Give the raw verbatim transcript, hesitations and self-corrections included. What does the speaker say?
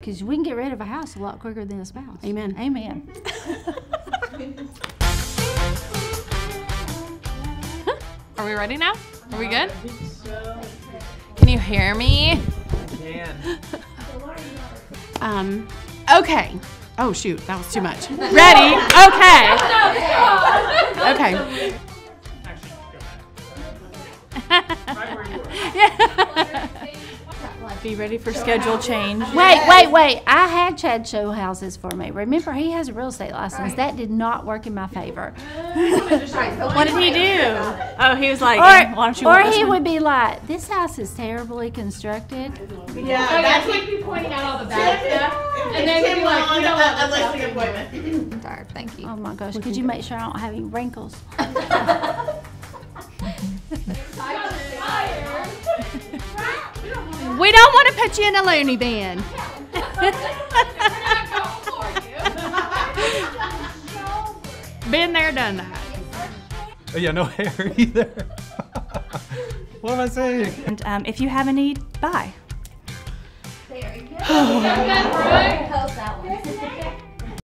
Because we can get rid of a house a lot quicker than a spouse. Amen. Amen. Are we ready now? Are we good? Can you hear me? I can. Um, okay. Oh, shoot. That was too much. Ready? Okay. Okay. Be ready for schedule change. Wait, wait, wait. I had Chad show houses for me. Remember, he has a real estate license. Right. That did not work in my favor. What did he do? Oh, he was like, or, why don't you Or he would be like, this house is terribly constructed. Yeah, oh, that's like be pointing out all the bad stuff. And then he'd be like, you don't want unless the appointment. Sorry, thank you. Oh my gosh, could you make sure I don't have any wrinkles? We don't want to put you in a loony bin. Been there, done that. Oh, yeah, no hair either. What am I saying? And um, if you have a need, buy. There you go.